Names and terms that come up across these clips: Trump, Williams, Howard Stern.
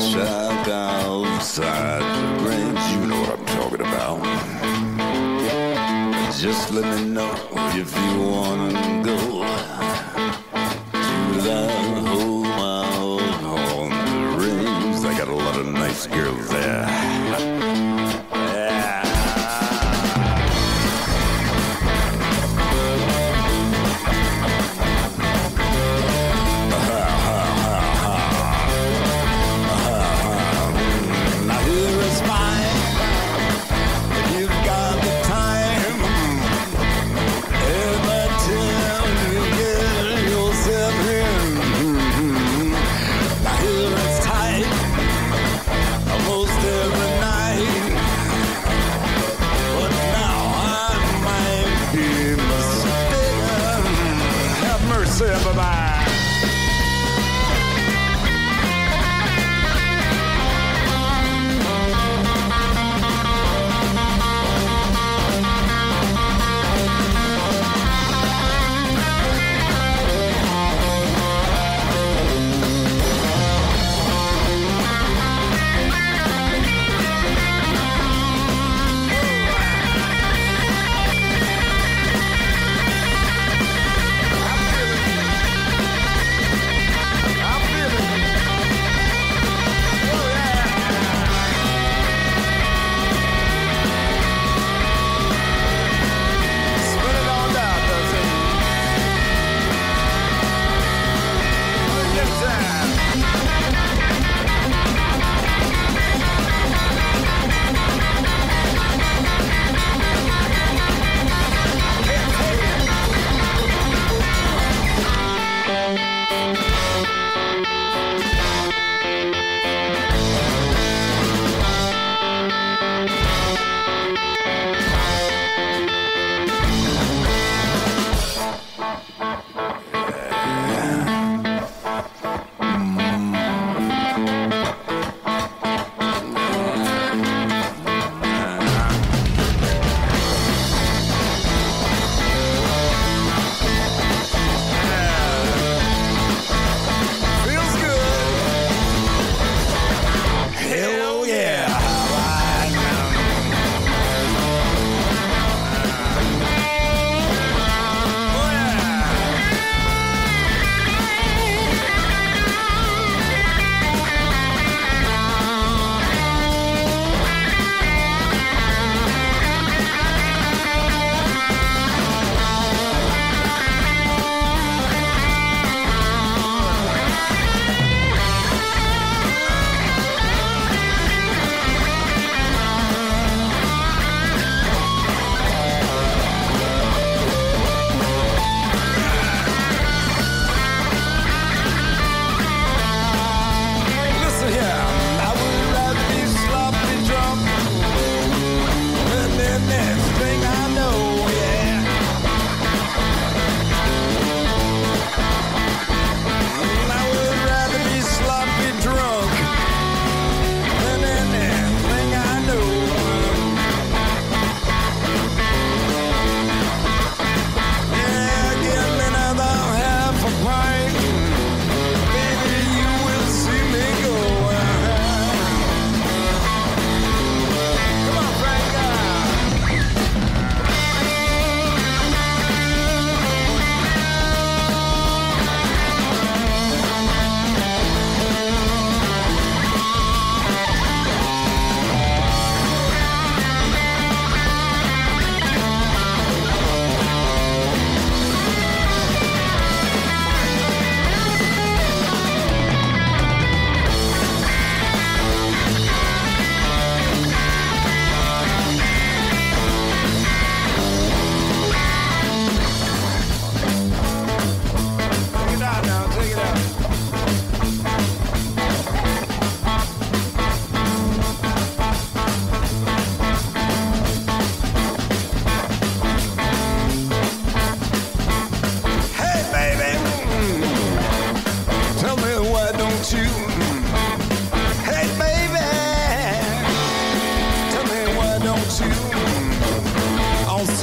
child outside the range, you know what I'm talking about. Just let me know if you wanna go to that home out on the range. I got a lot of nice girls there.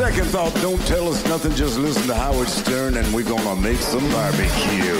Second thought, don't tell us nothing, just listen to Howard Stern and we're gonna make some barbecue.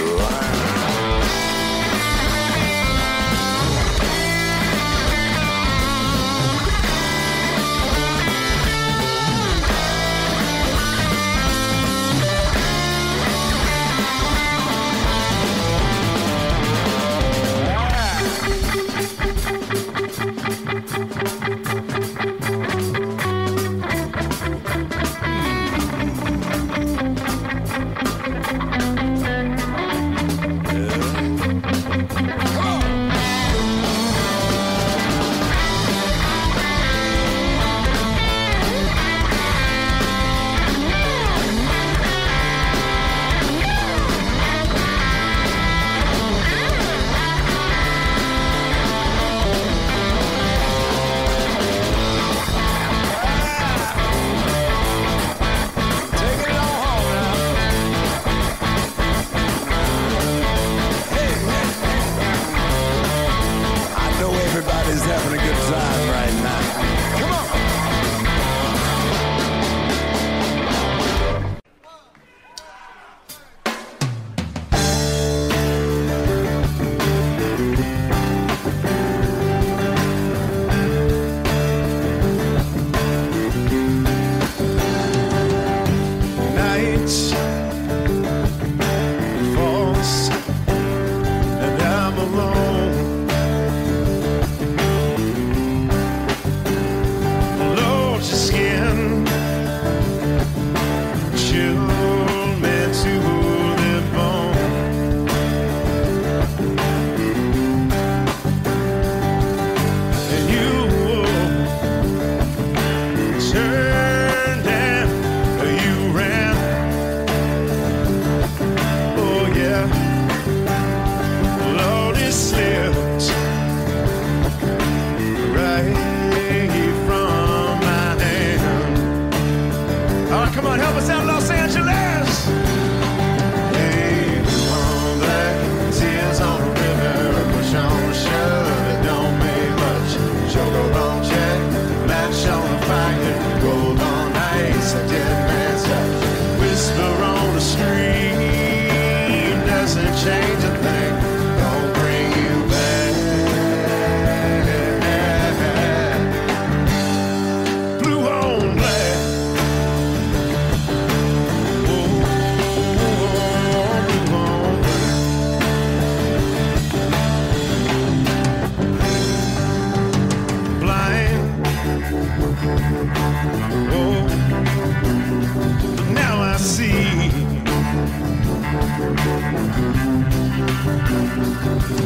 having a good time right now. Come on! Nights falls and I'm alone.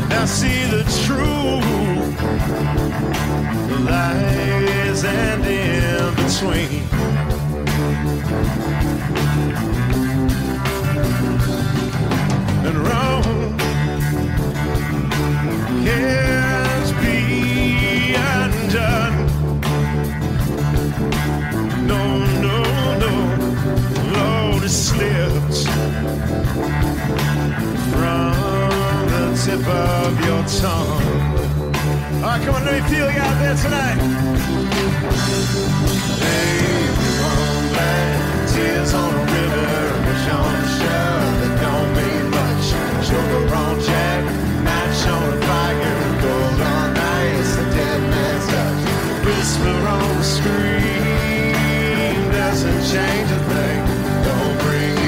Now see the true lies and in between. And wrong can't be undone. No, no, no, Lord, it slips from tip of your tongue. All right, come on, let me feel you out there tonight. Hey, on black tears on a river, fish on a shore that don't mean much. Sugar on jack, match on a fire, gold on ice, a dead man's touch. Whisper on the screen doesn't change a thing. Don't bring you back.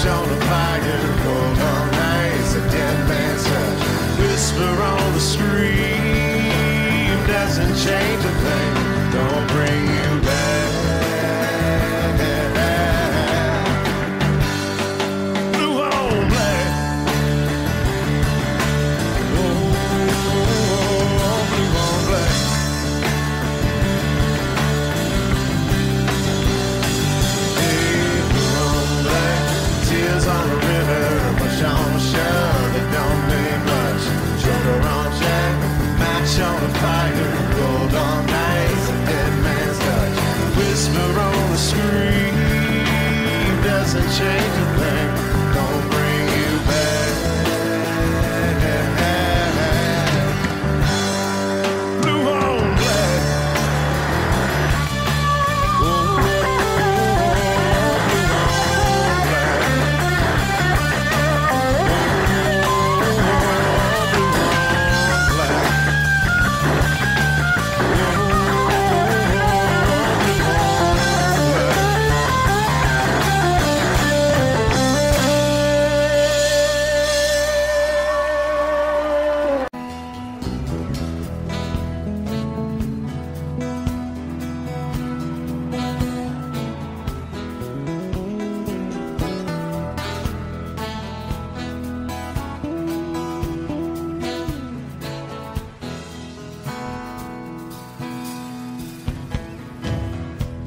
On a fire, gold on ice.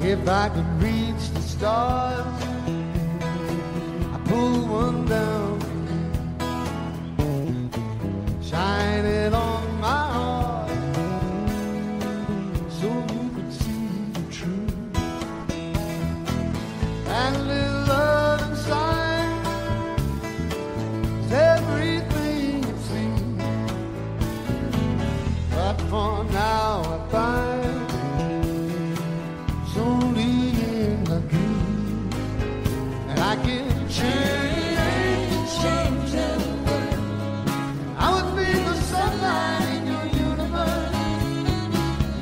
If I could reach the stars, I'd pull one down, shine it on my heart, so you could see the truth. That little love inside is everything it seems. But for now I find I can change the world. I would be the sunlight in your universe.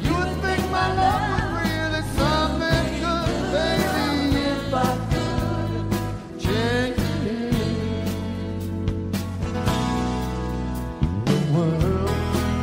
You would think my love was really something good, baby. If I could change the world. If I would baby,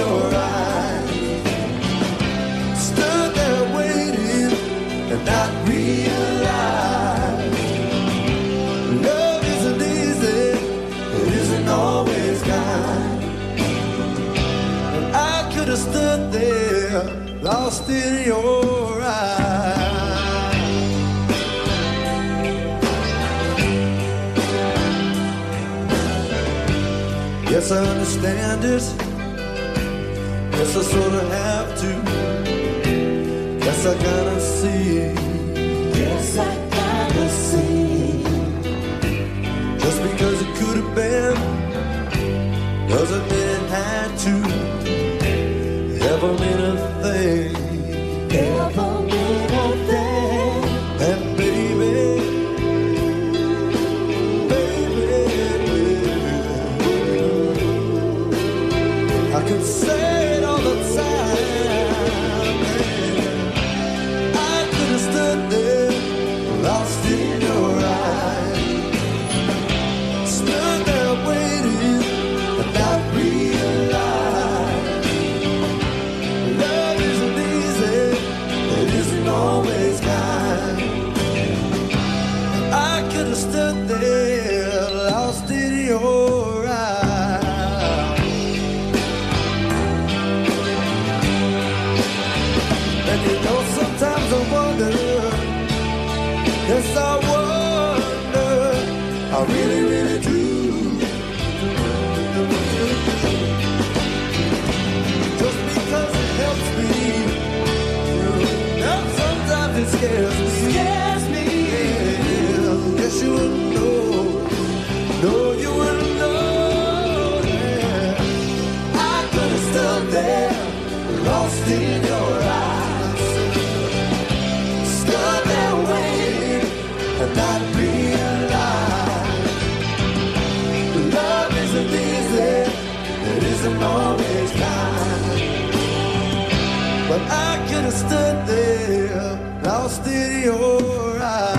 your eyes. Stood there waiting and not realized. Love isn't easy, it isn't always kind. And I could have stood there, lost in your eyes. Yes, I understand it. Yes, I sort of have to. Yes, I gotta see. Yes, I gotta see. Just because it could have been doesn't mean it had to ever mean a thing. Ever mean a thing. And baby, I can say it all the time. I could have stood there, lost in your eyes. Stood there waiting, but not realized. Love isn't easy, it isn't always kind. I could have stood there, lost in your eyes. Sometimes I wonder, yes I wonder, I really, really do. Just because it helps me, now sometimes it scares me. Scares me. Yeah. Guess you wouldn't know, no you wouldn't know. Yeah. I could have stood there, lost in your eyes. And not realize love isn't easy, it isn't always kind. But I could have stood there, lost in your eyes.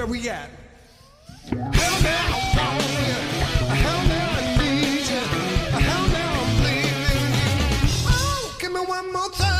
where we at. Help me, I'm calling you. Help me, I need you. Help me, I'm believing you. Oh, give me one more time.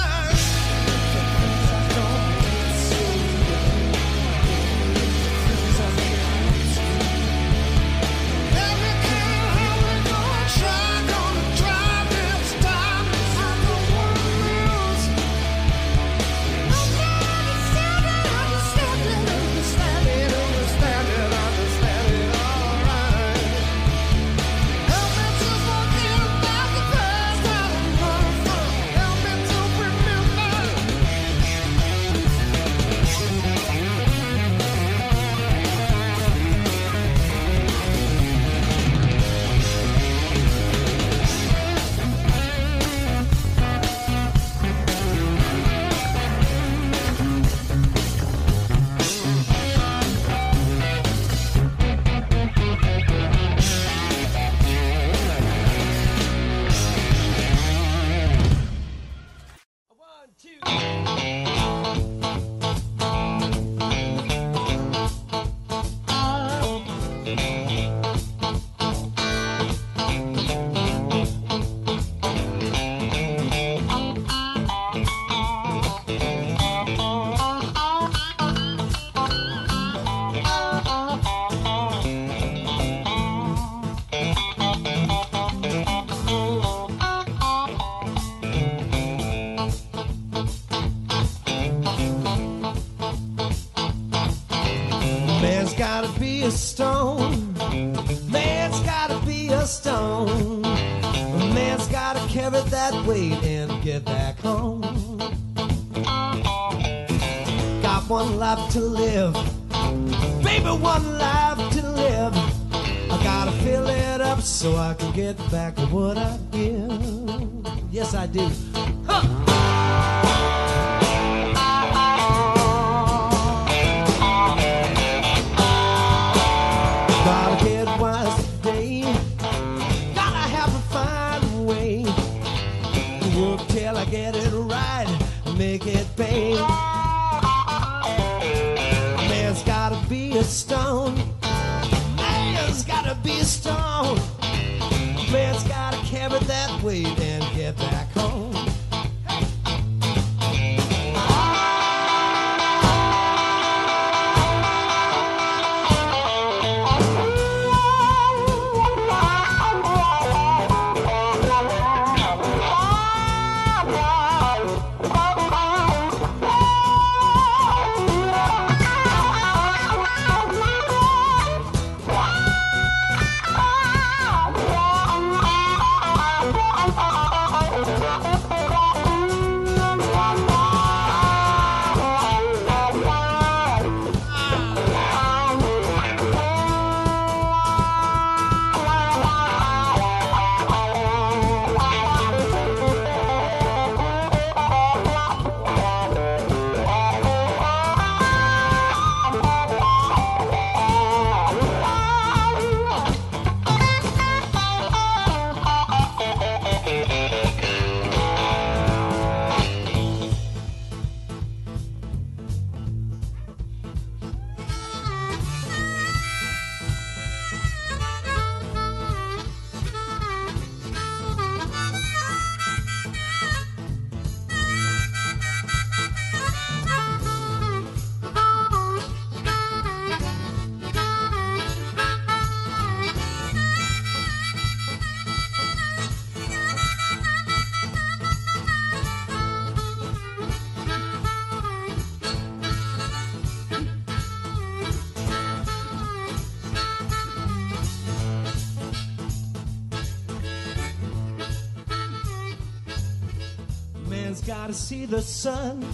Gotta see the sun.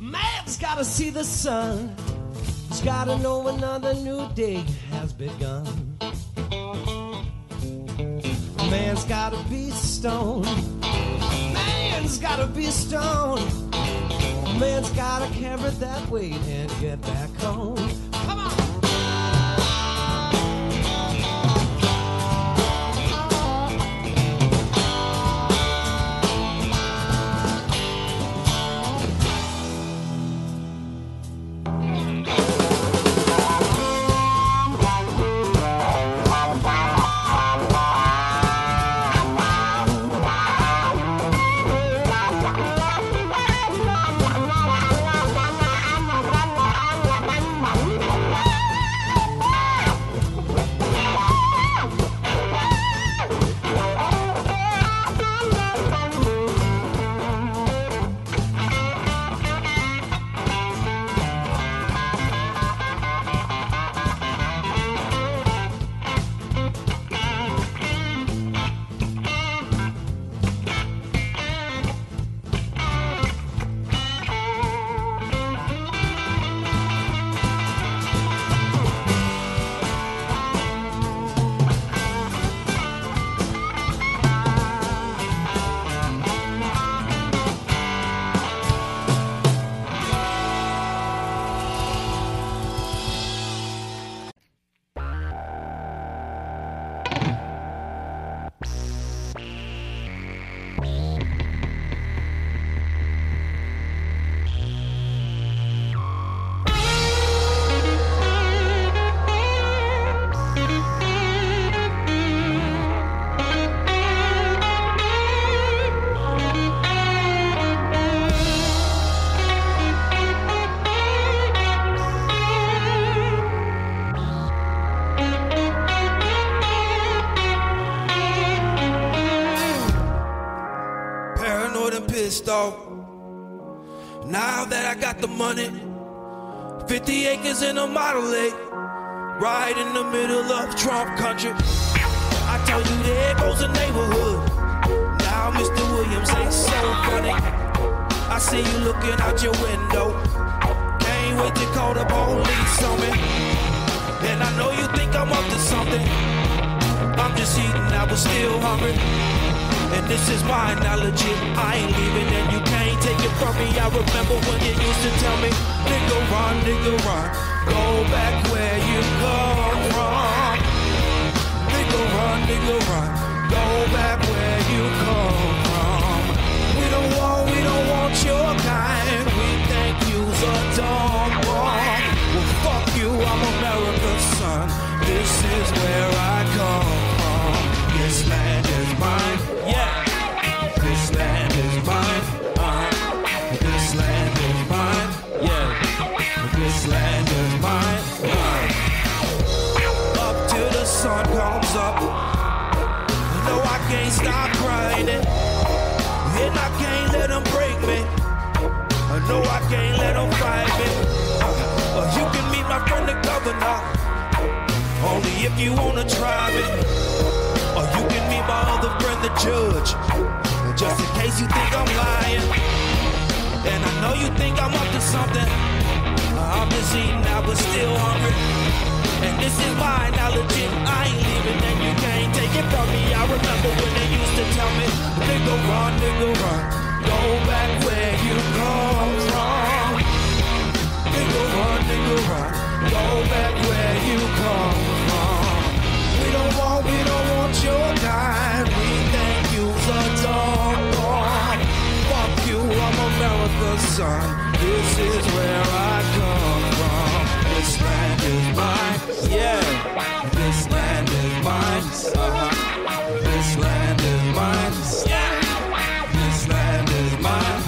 Man's gotta see the sun. He's gotta know another new day has begun. Man's gotta be stoned. Man's gotta be stoned. Man's gotta carry that weight and get back home. Come on. go. Now that I got the money, 50 acres in a Model 8, right in the middle of Trump country. I told you there goes the neighborhood. Now Mr. Williams ain't so funny. I see you looking out your window. Can't wait to call the police on me. And I know you think I'm up to something. I'm just eating, I was still hungry. And this is my analogy, I ain't leaving and you can't take it from me. I remember when you used to tell me, nigga run, go back where you come from. Nigga run, go back where you come from. We don't want your kind, we think you's a dumb one. Well fuck you, I'm America's son, this is where I come from. This land is mine, yeah. This land is mine, this land is mine, yeah. This land is mine, Up till the sun comes up. No, I can't stop grinding. And I can't let them break me. No, I can't let them fight me. You can meet my friend the governor, only if you wanna try me. Or you can meet my other friend, the judge, just in case you think I'm lying. And I know you think I'm up to something. I'm just eating, I was still hungry. And this is my analogy, I ain't leaving and you can't take it from me. I remember when they used to tell me, nigga run, go back where you come from. Nigga run, go back where you come from. We don't want your kind. We think you's a dumb one. Fuck you, I'm America's son. This is where I come from. This land is mine, yeah. This land is mine, This land is mine, yeah. This land is mine,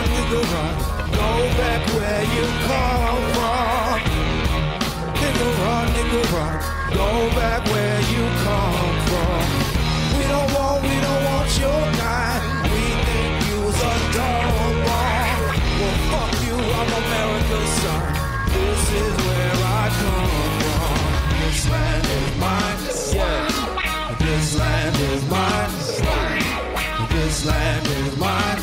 nigga run, go back where you come from. Nigga run, go back where you come from. We don't want your kind. We think you's a dumb one. Well, fuck you, I'm America's son. This is where I come from. This land is mine, yeah. This land is mine. This land is mine.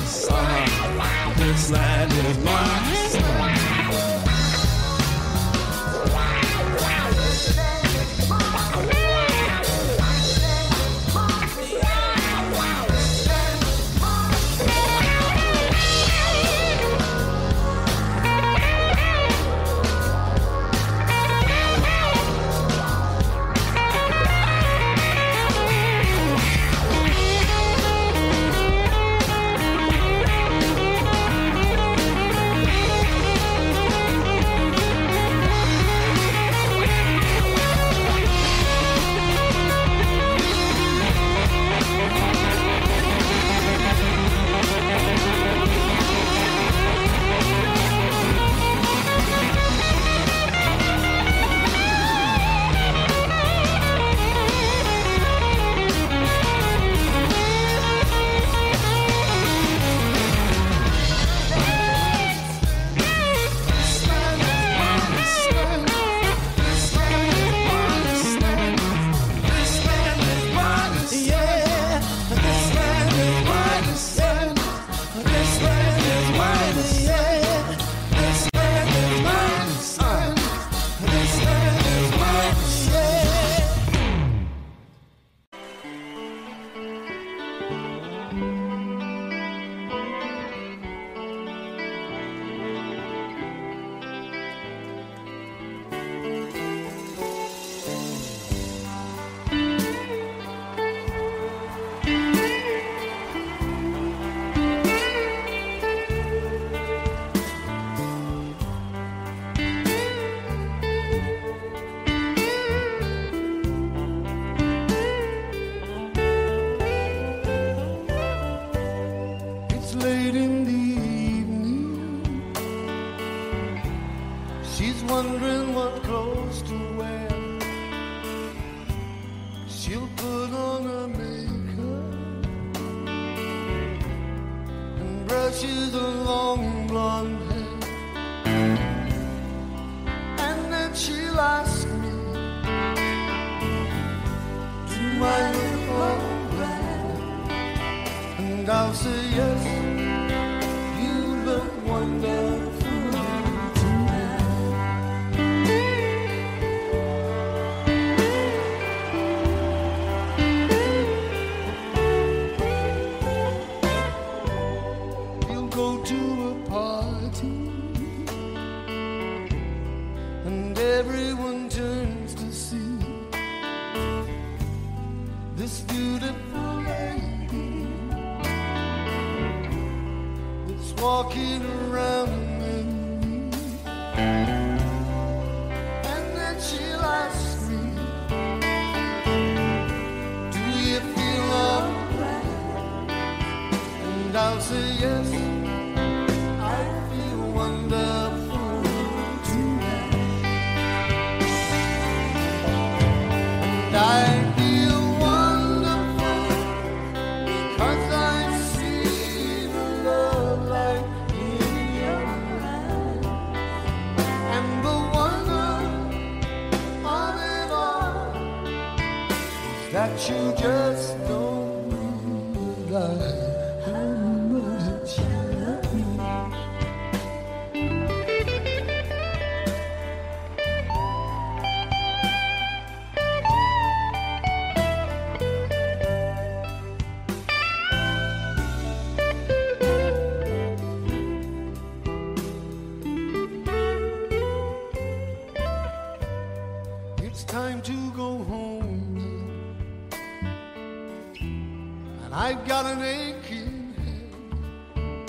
This land is mine. She's wondering what clothes to wear. She'll put on her makeup and brushes her long blonde hair. And then she'll ask me, do I look all right? And I'll say yes, you look wonderful. Walking around with me, and then she'll ask me, do you feel all right? And I'll say yes, I feel wonderful. That you just don't realize how much you love me. It's time to go home. I've got an aching head,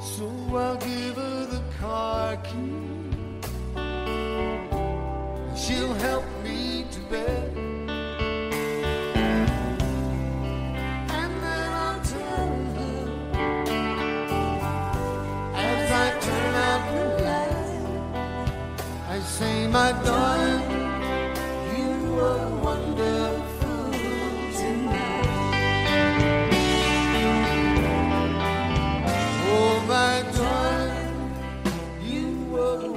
so I'll give her the car key. She'll help me to bed, and then I'll tell her as I turn out the light, I say, my darling, you are wonderful. My darling, you were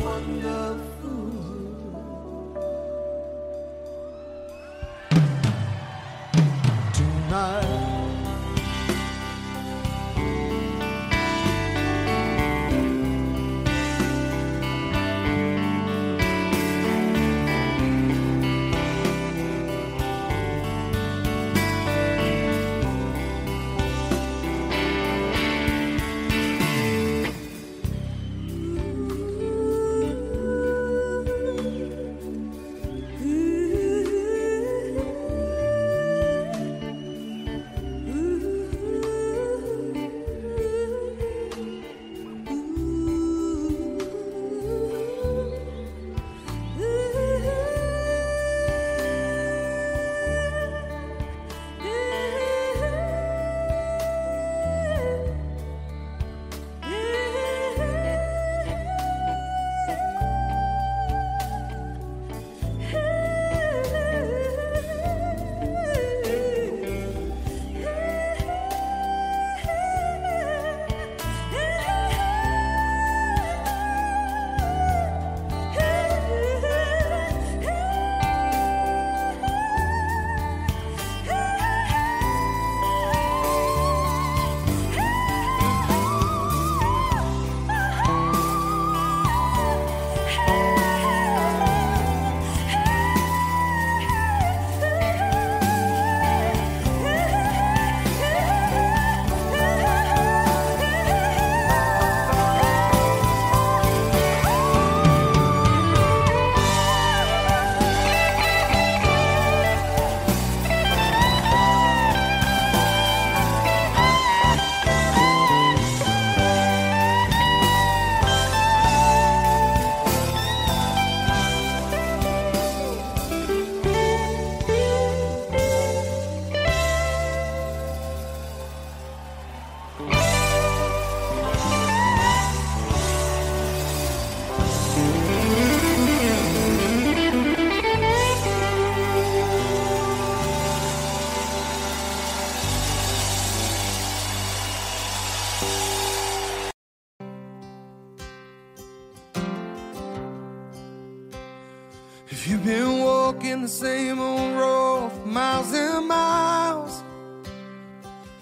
If you've been walking the same old road for miles and miles,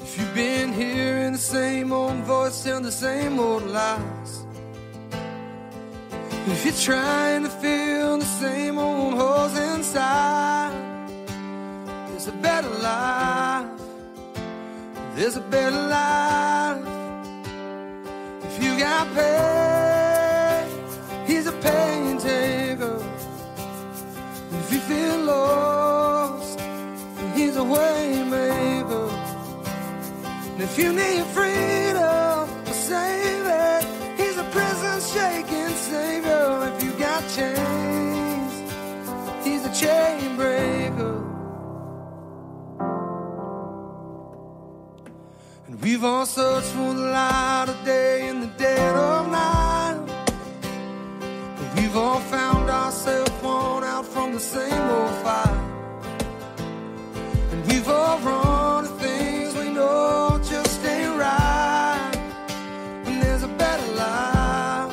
if you've been hearing the same old voice and the same old lies, if you're trying to fill the same old holes inside, there's a better life, there's a better life. If you got pain, he's a pain taker. If you feel lost, he's a way maker. And if you need freedom, save it, he's a prison shaking savior. If you got chains, he's a chain breaker. And we've all searched for the light of day in the dead of night, and we've all found ourselves worn out from the same old fight. And we've all run to things we know just ain't right. And there's a better life,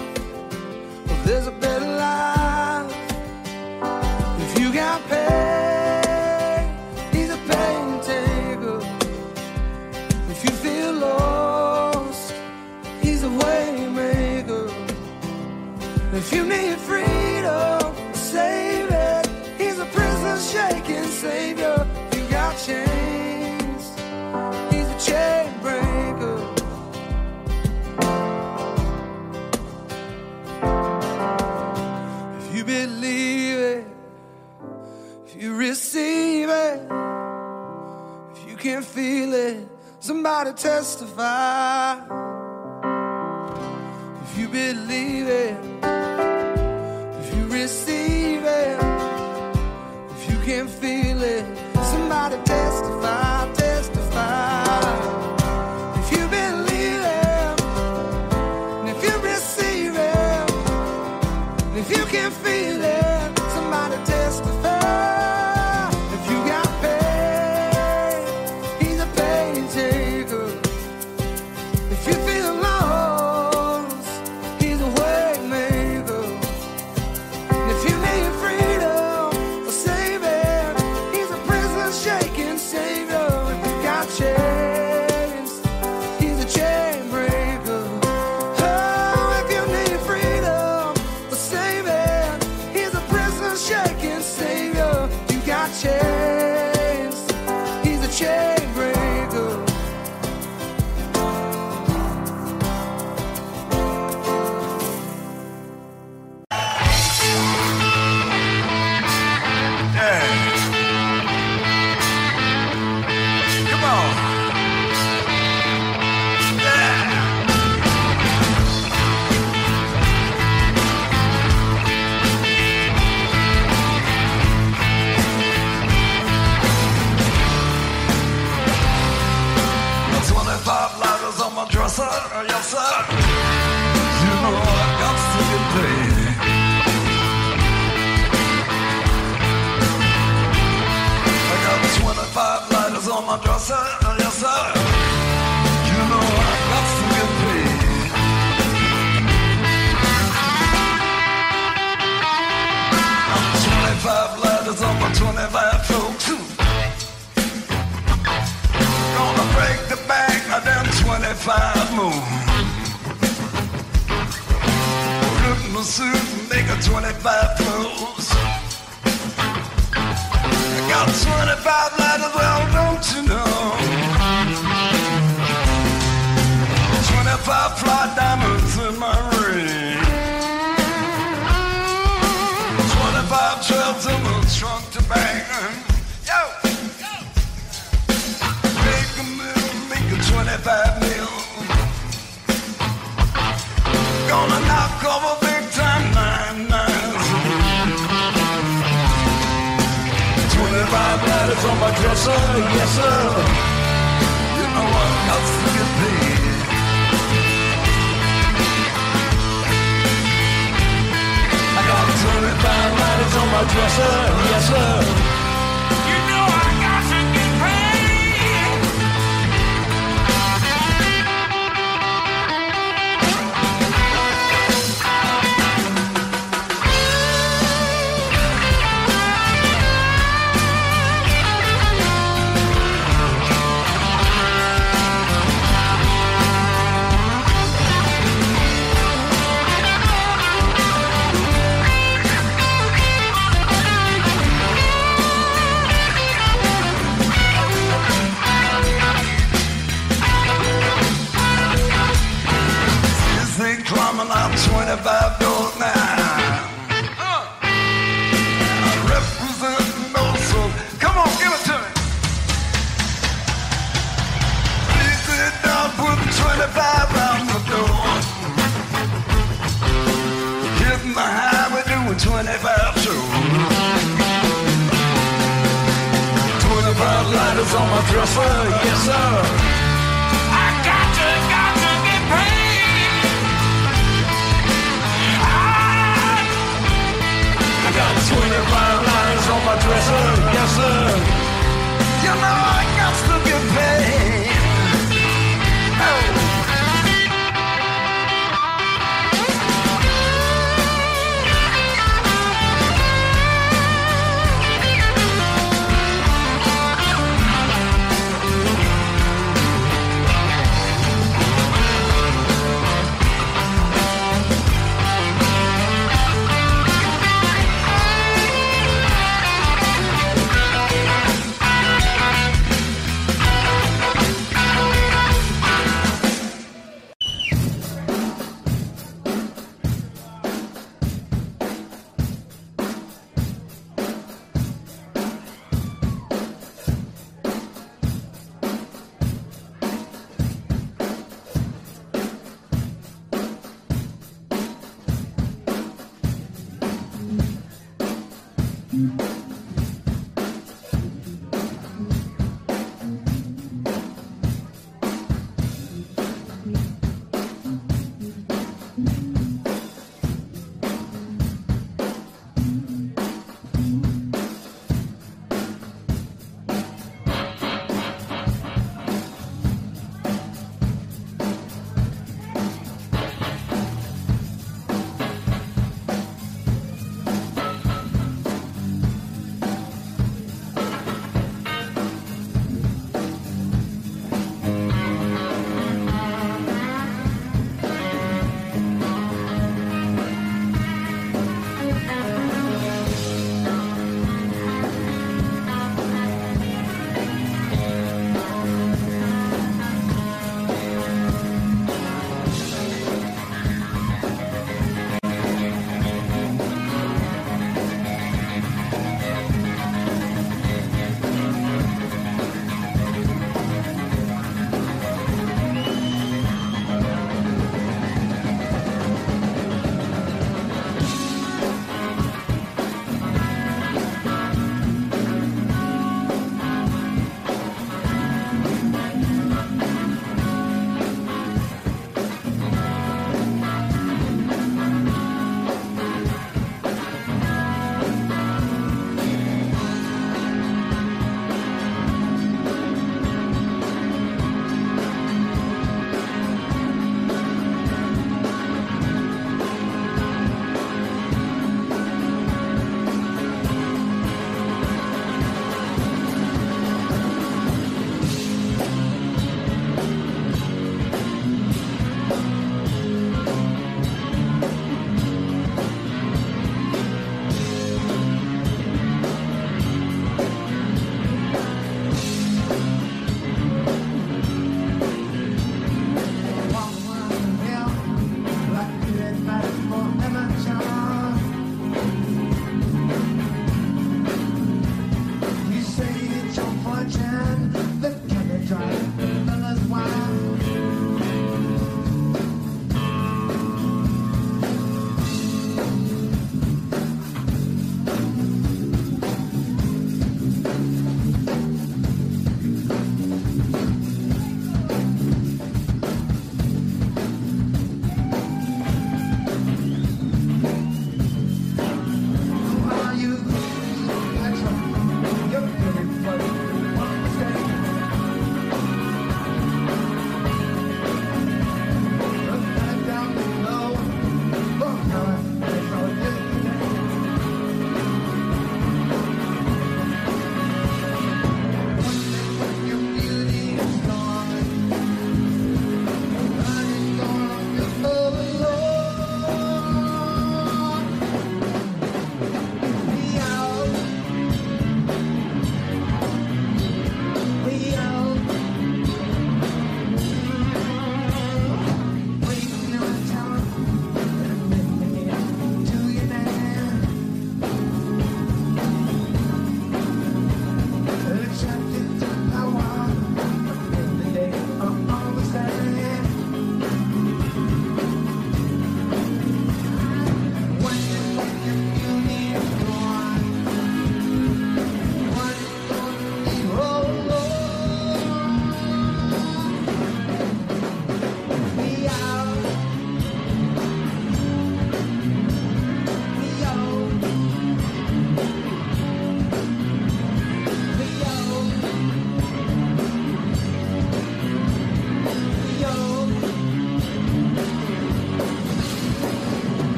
well, there's a better life. If you got pain, he's a pain taker. If you feel lost, he's a way maker. And if you need freedom, save it, he's a prison-shaking savior. If you got chains, he's a chain breaker. If you believe it, if you receive it, if you can feel it, somebody testify. If you believe it, receive it, if you can feel it, somebody testify, testify. On my dresser, yes sir. I got to get paid. I got 25 lines on my dresser, yes sir. You know I got to get paid. Oh.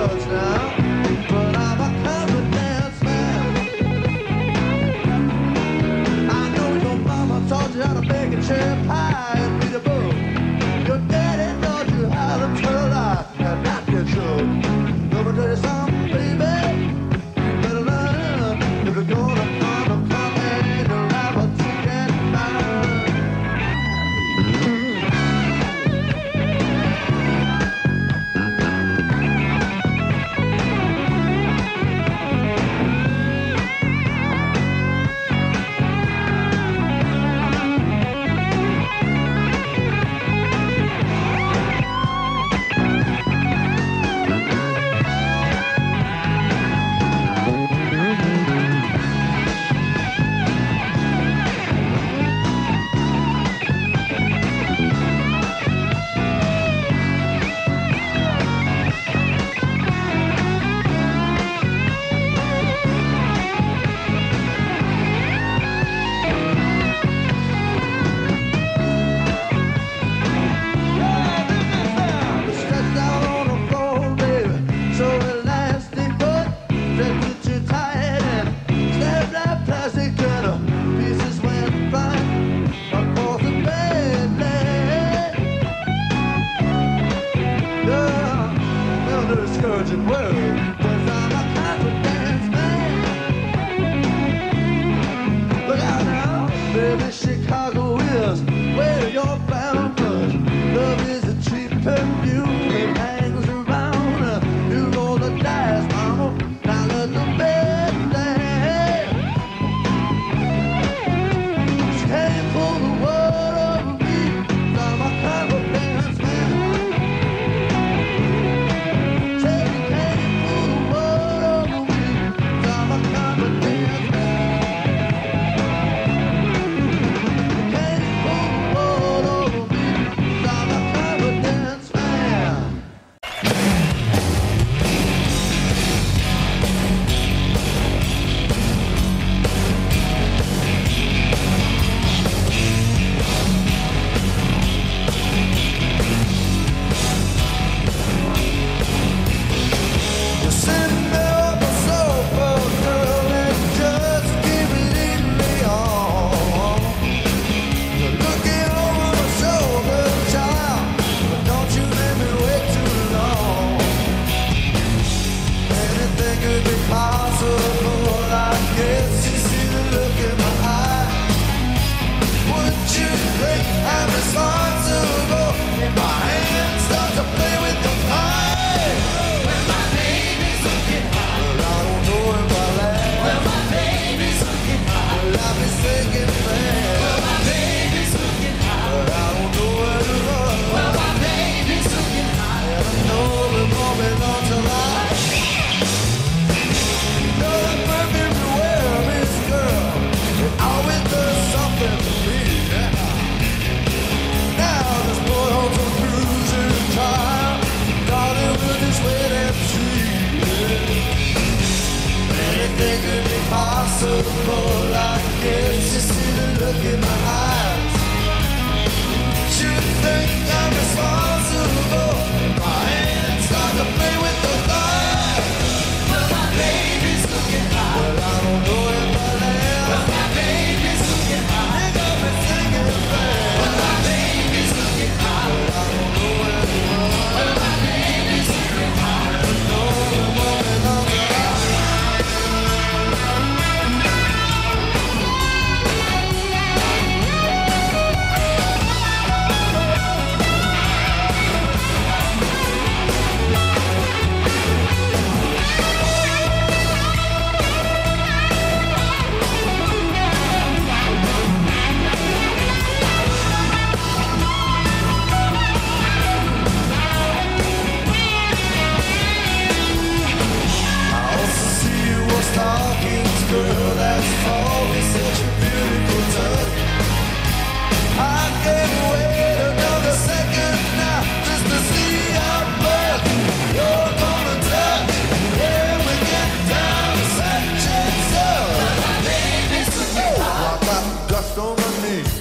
Crying, please.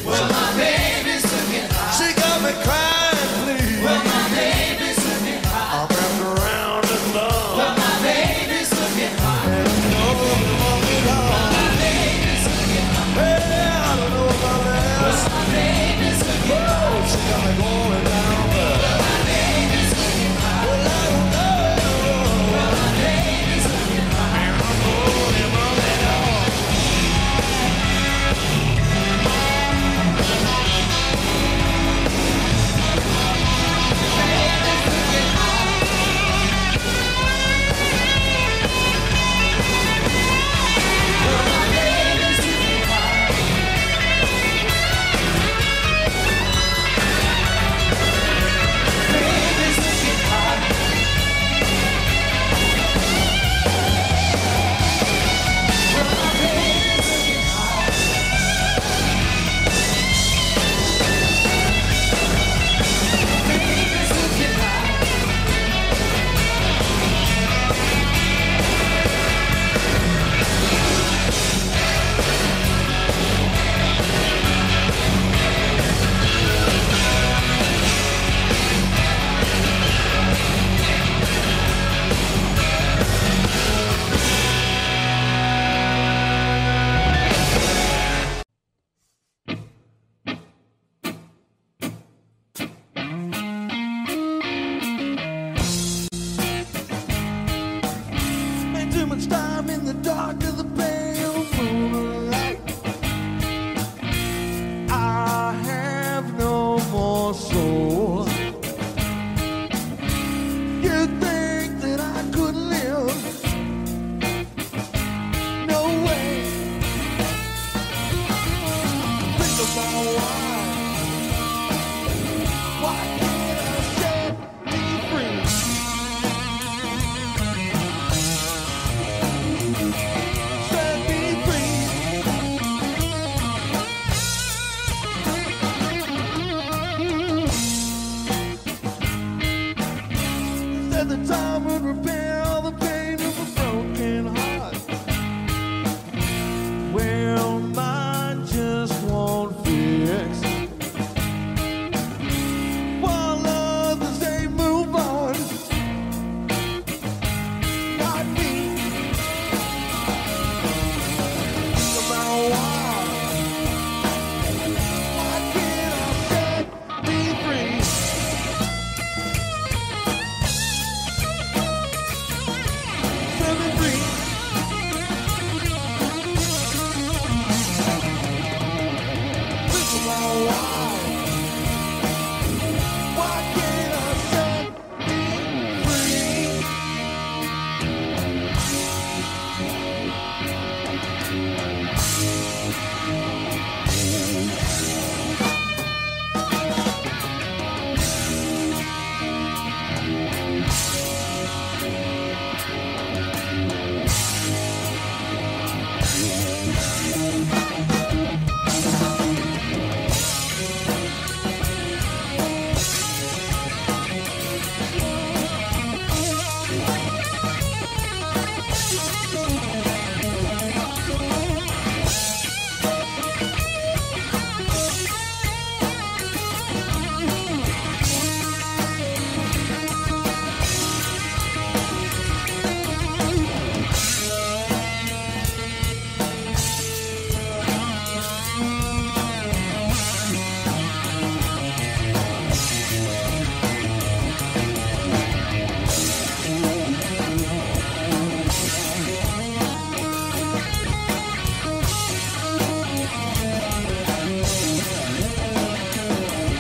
Well, my baby's looking hot. I'll wrap around and love. the dark of the pale moonlight. I have no more soul. You think that I could live? No way. Think about why can't I set me free? Set me free. Said the time would repair all the pain of a broken heart. Well, mine just won't fix. While others, they move on, not me. Think about why can't I set me free? Set me free. Think about why can't I set me free? In my heart, it never stops. It seems there's no reason why. Ridiculing me, I'll never be. And I can tell you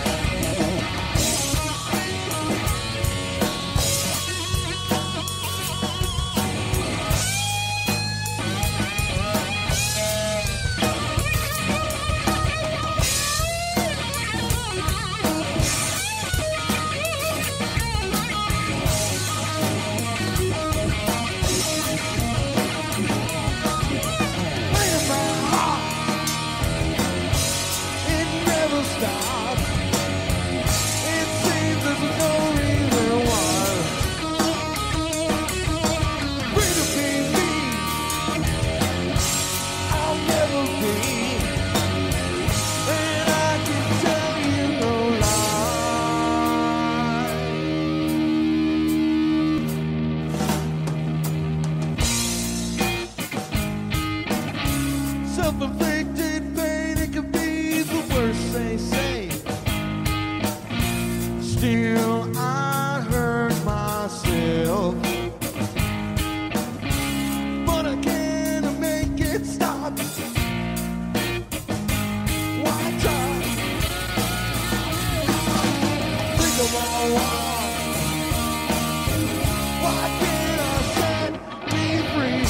no lie. Self-inflicted pain, it could be the worst they say. Still, I hurt myself, but I can't make it stop. Why try? Think about why can't I set me free?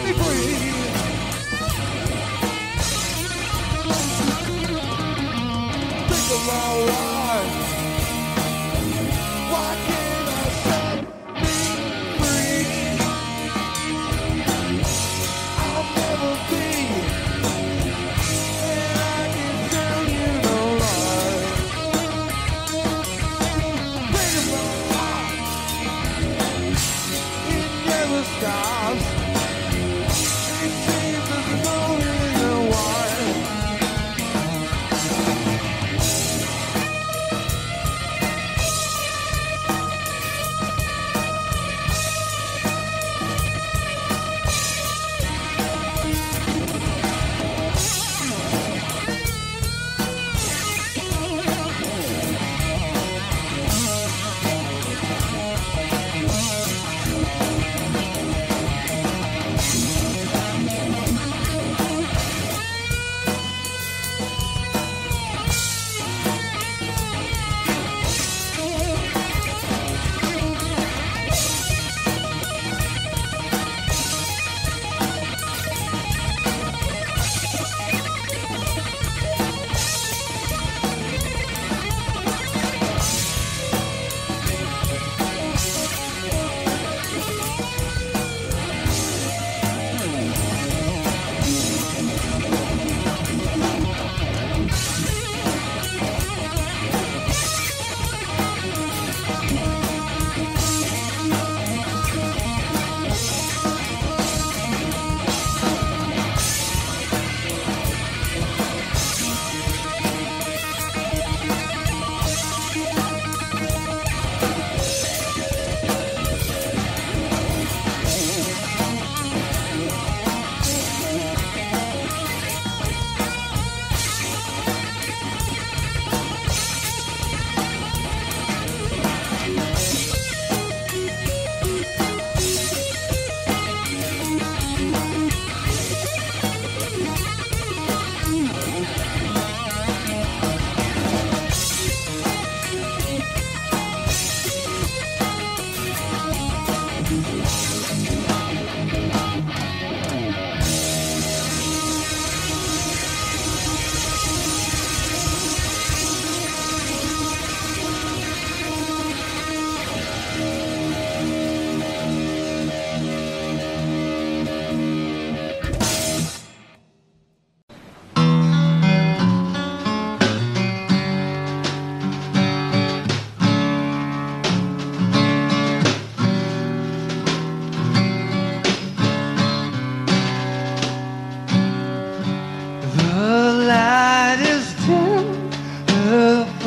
Me free. Think about why can't I set me free? I'll never be, and I can tell you no lie. Think about why it never stops. It seems there's no reason why.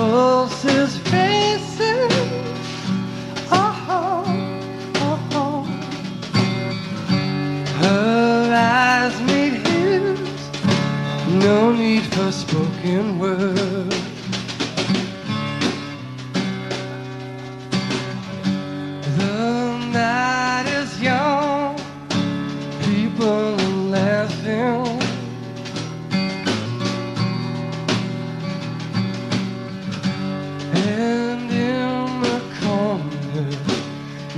pulse is racing. Oh, oh, oh. Her eyes meet his. No need for spoken word. The night is young. People are laughing. And in the corner,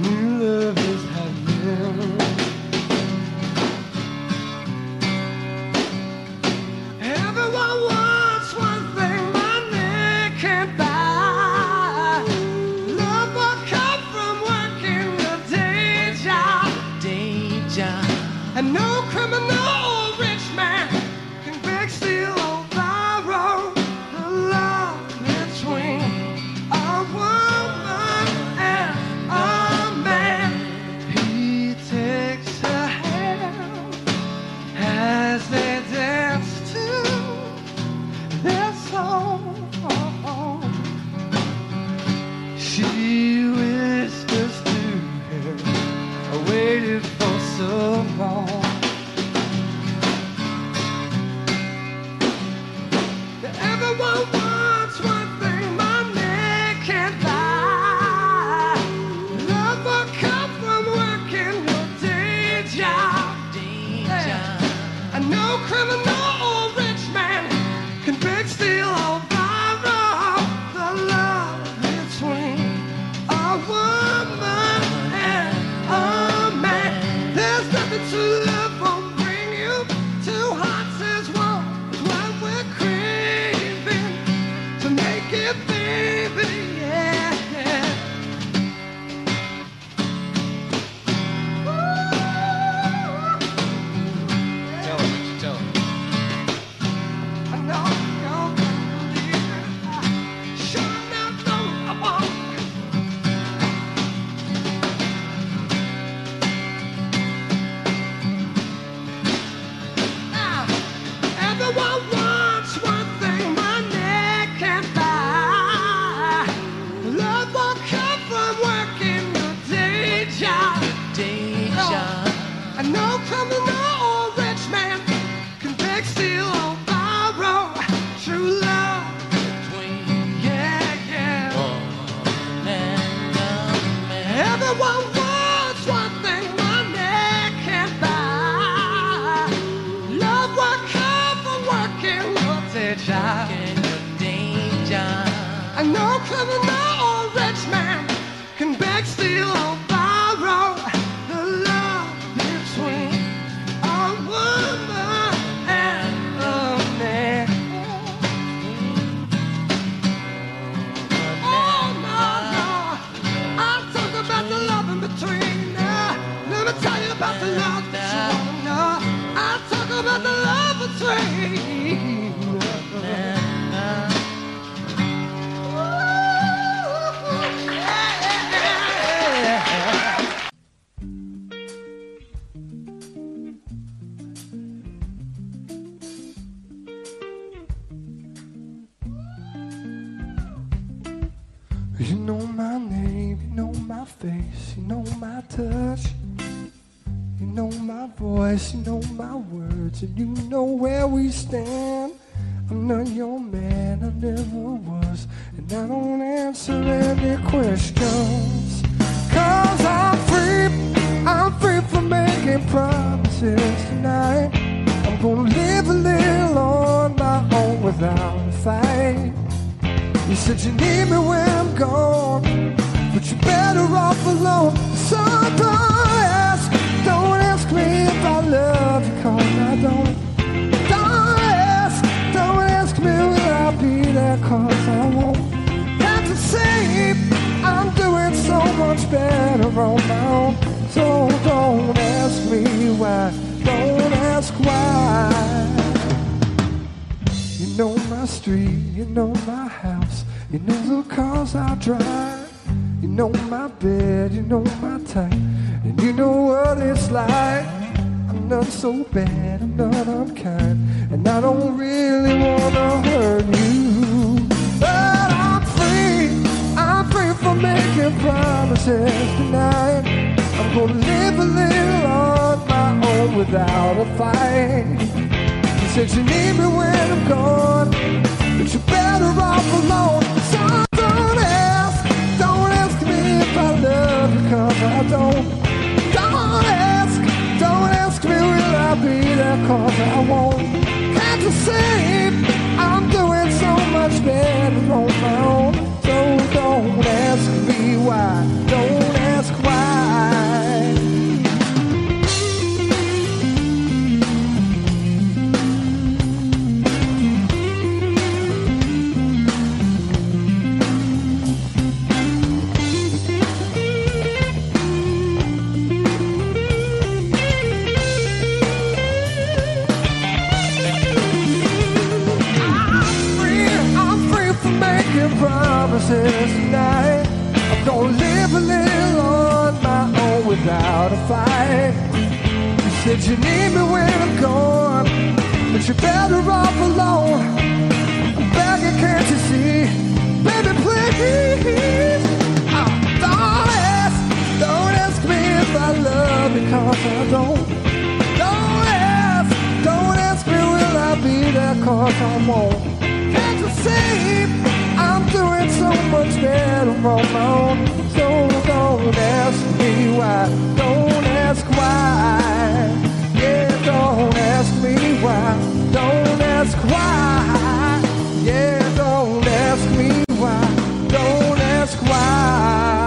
new love is happening. Everyone wants one thing money can't buy. Love will come from working a day job, and no criminal. She whispers to him, I waited for so long. Everyone wants one thing money can't buy. Love will come from working your day job. Yeah. And no criminal or rich man can break, steal, or borrow the love between a woman and a man. There's nothing to love won't bring you. Two hearts is one, is what we're craving. To make it, baby, yeah, yeah. Ooh. Tell her, would you tell her? I know you're gonna leave it. I sure enough know I won't. Everyone wants one thing money can't buy. Love will come from working your day job. And no criminal or rich man can beg, steal, or borrow true love. Yeah, yeah. Everyone wants one thing money can't buy. Love will come from working your day job. And no criminal or rich man can beg, steal, or borrow the love between a woman and a man. Oh, no, no. I'll talk about the love in between. Let me tell you about the love that you wanna know. I'll talk about the love between. Ooh, yeah. You know my name, you know my face, you know my touch. You know my voice, you know my words, and you know where we stand. I'm not your man, I never was, and I don't answer any questions. 'Cause I'm free from making promises tonight. I'm gonna live a little on my own without a fight. You said you need me when I'm gone, but you're better off alone. So don't ask me if I love you, 'cause I don't. Don't ask me will I be there, 'cause I won't. That's the same, I'm doing so much better on my own. So don't ask me why, don't ask why. You know my street, you know my house, you know the cars I drive. You know my bed, you know my type, and you know what it's like. I'm not so bad, I'm not unkind, and I don't really wanna hurt you. But I'm chances tonight. I'm gonna live a little on my own without a fight. He said you need me when I'm gone, but you're better off alone. So don't ask me if I love you, 'cause I don't. Don't ask me will I be there, 'cause I won't. Can't you see I'm doing so much better on my own? So don't ask me why, don't ask why. Promises tonight. I'm gonna live a little on my own without a fight. You said you need me when I'm gone, but you're better off alone. I'm begging, can't you see, baby, please. Don't ask me if I love you, 'cause I don't. Don't ask me will I be there, 'cause I won't. Can't you see? I'm doing so much better on my own. So don't ask me why, don't ask why. Yeah, don't ask me why, don't ask why. Yeah, don't ask me why, don't ask why.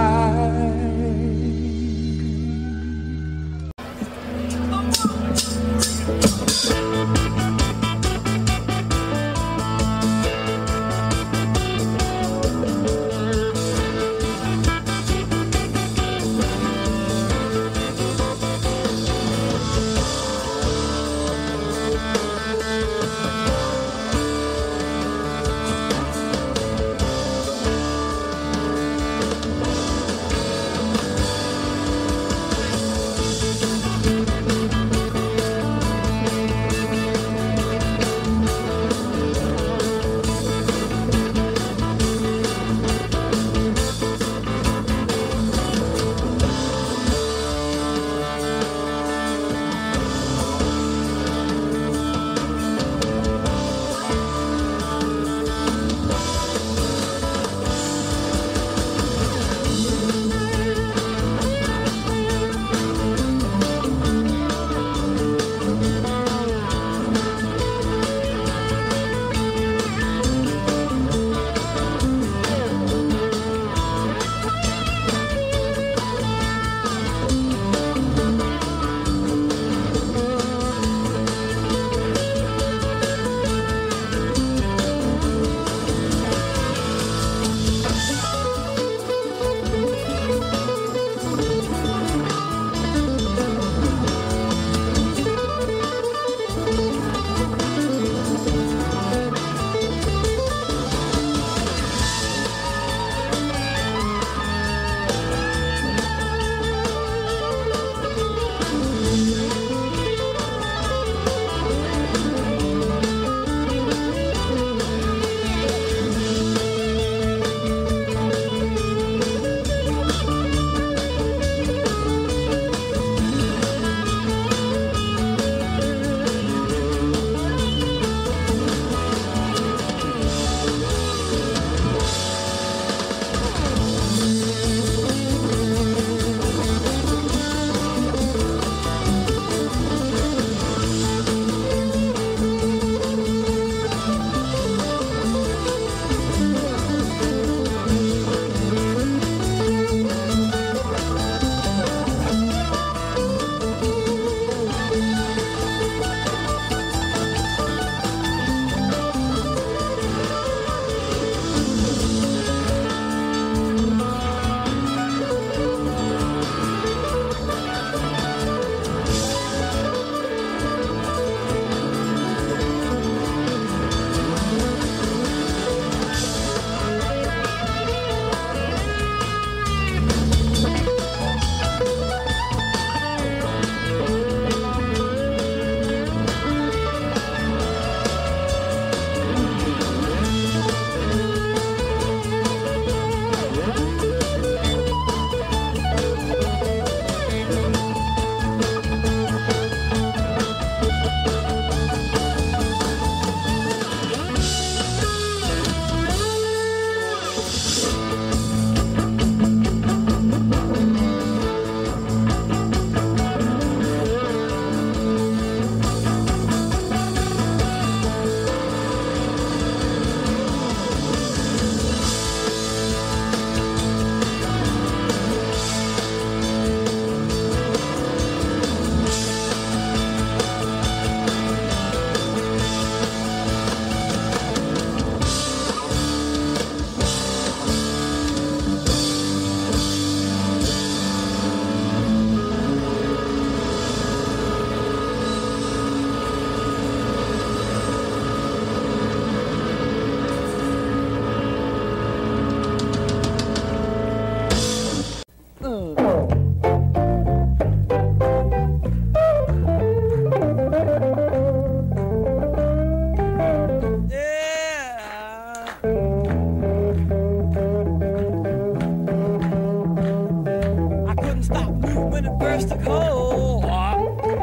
first of Cold War. It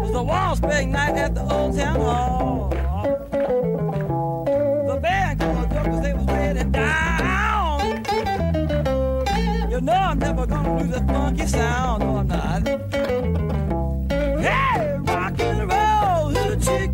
was the waltz big night at the old town hall. The band called the jokers, they was ready to down. You know I'm never gonna do this funky sound, no I'm not. Hey, rock and roll, little chick.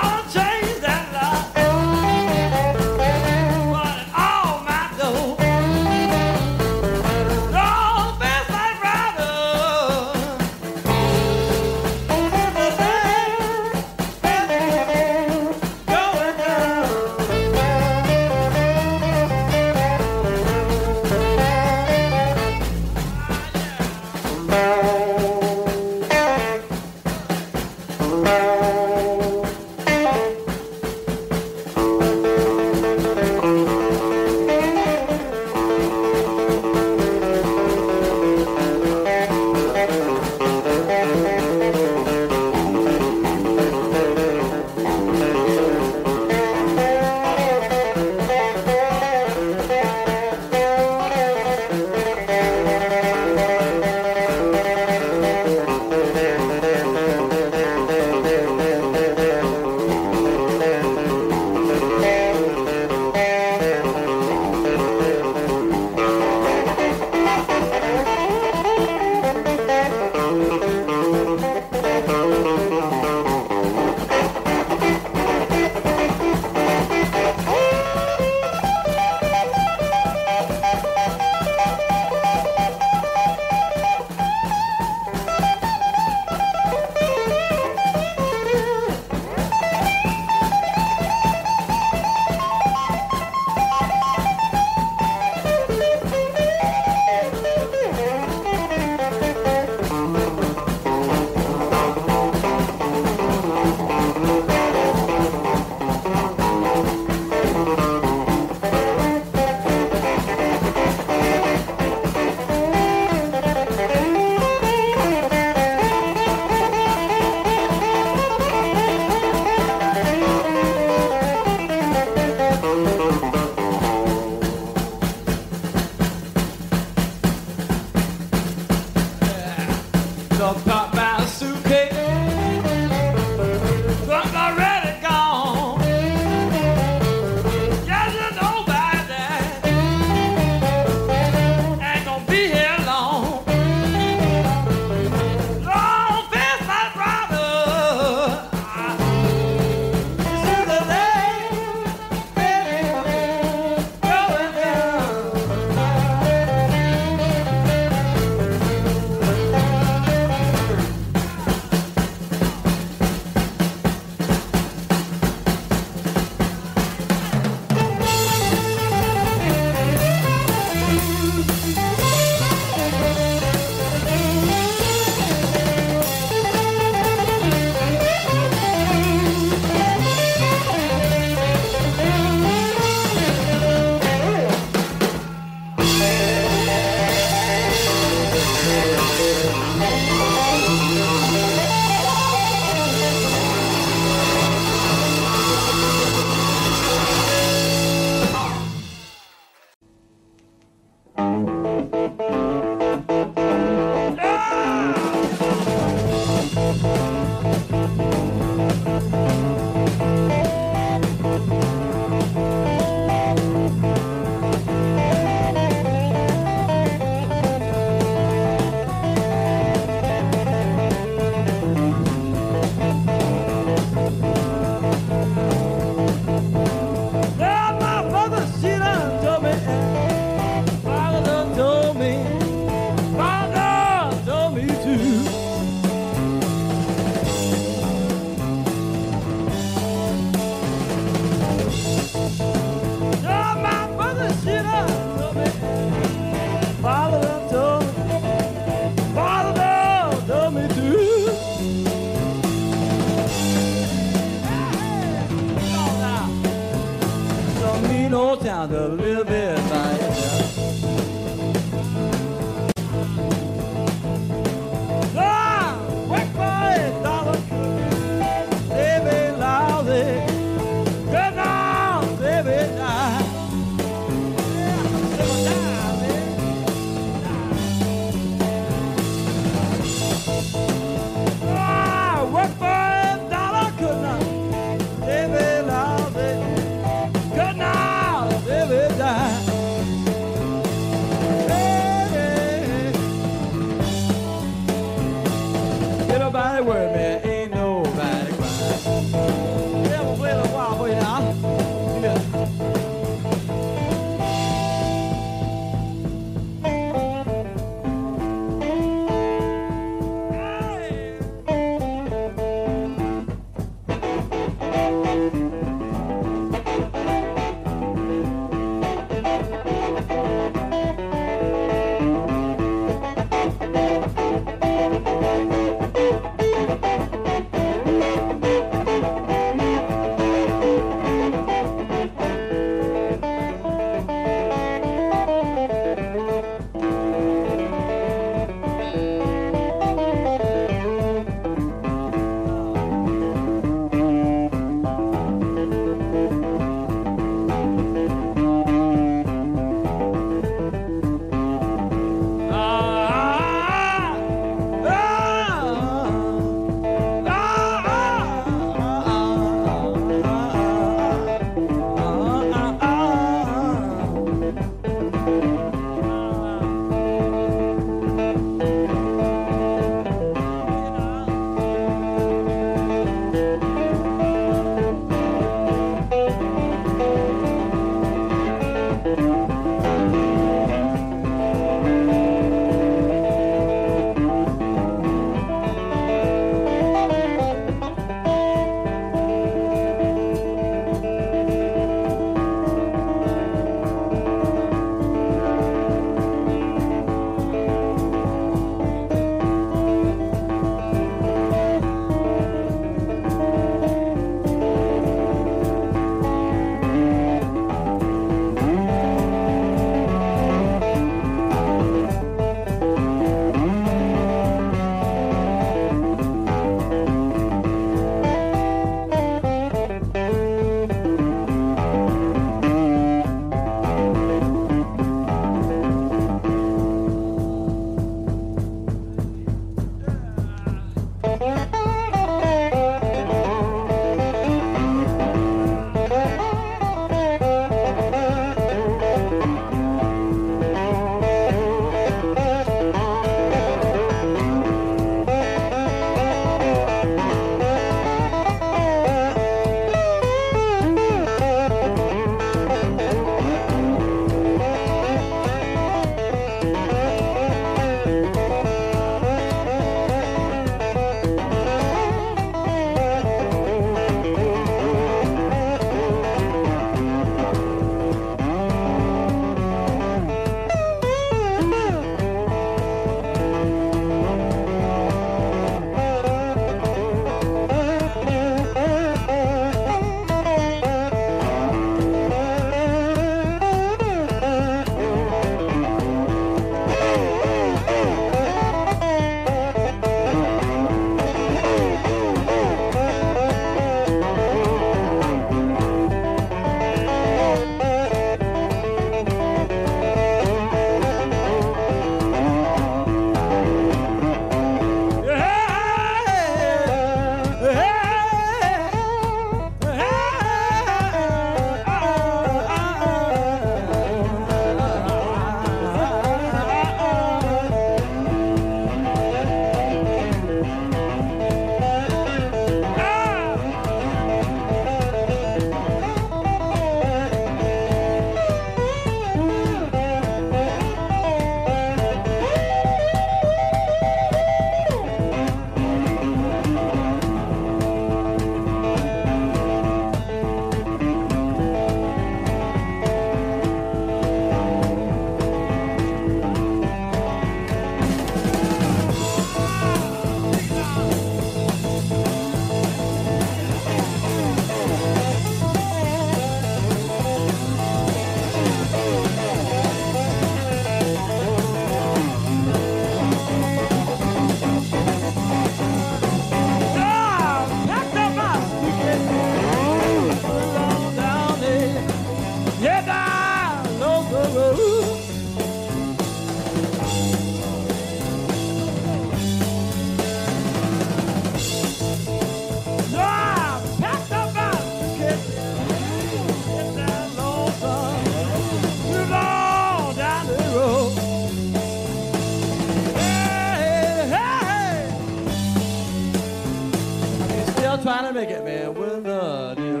take it, man, with the dear.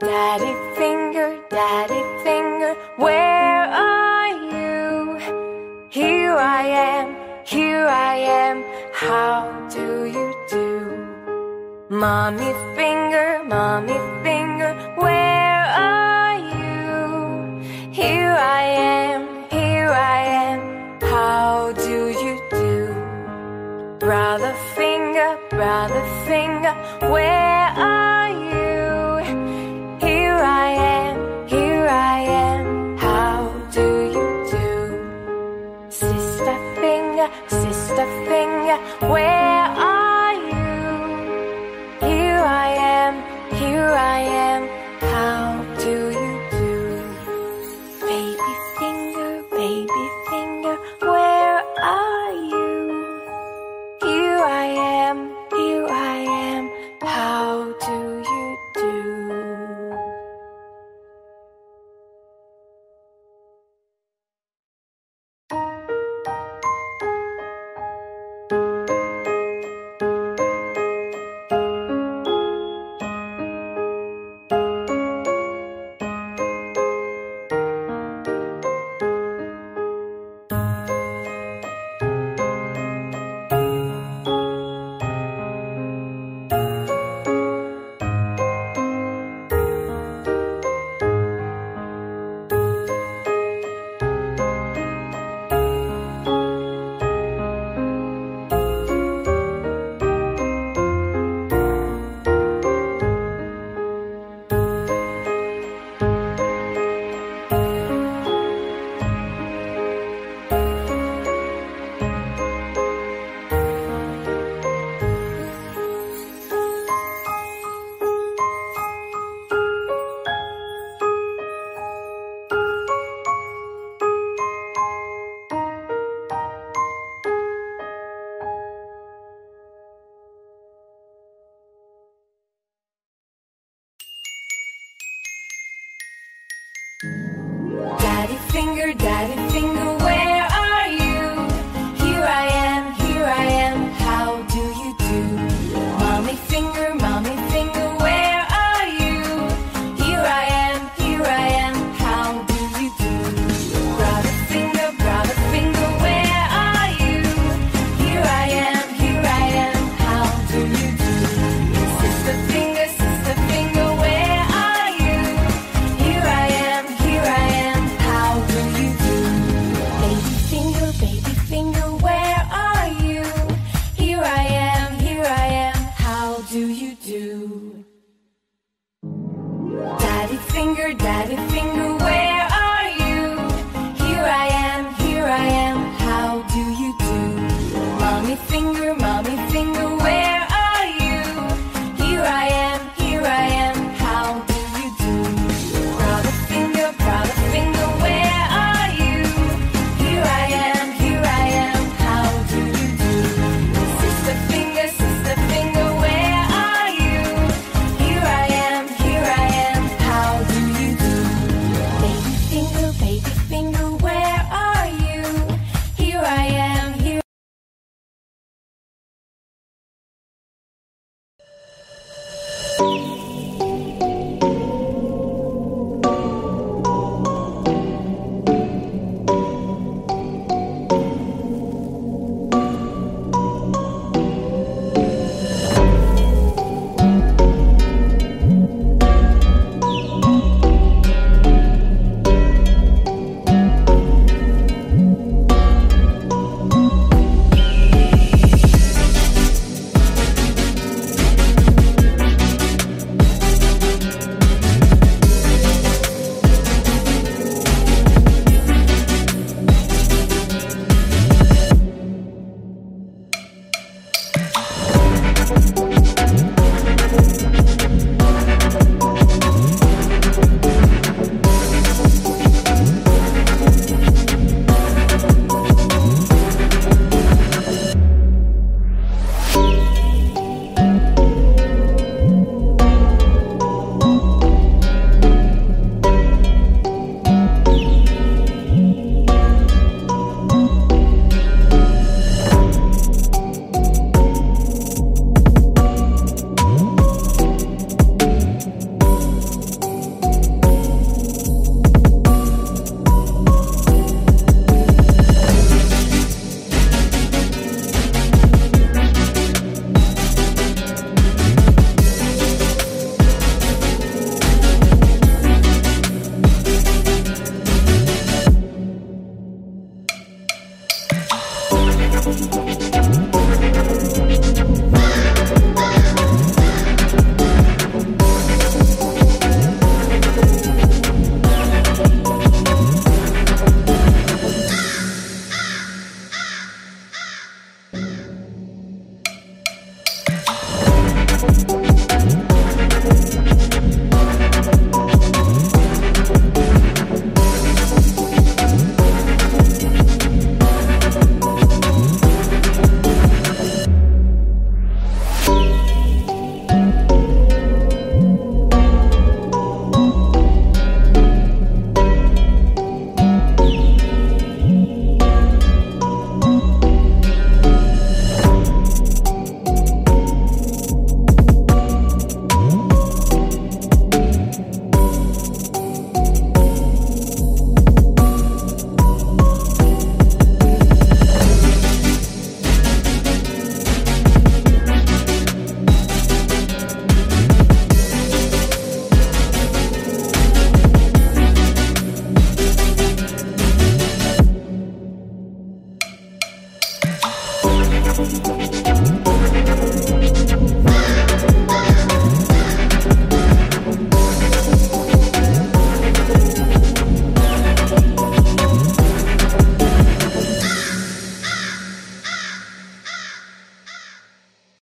Daddy finger, where are you? Here I am, how do you do? Mommy finger, where are you? another finger. Where are you? Here I am, how do you do? Sister finger, where are you? Here I am, how do you do? Baby finger, where are you? Here I am, how do you do? Daddy finger, where are you? Here I am, how do you do? Mommy finger, where are you? Here I am, how do you do? Brother finger, where are you? Here I am, how do you do? Sister finger, where are you? Here I am, baby finger, where are you? Here I am, how do you do? Daddy finger,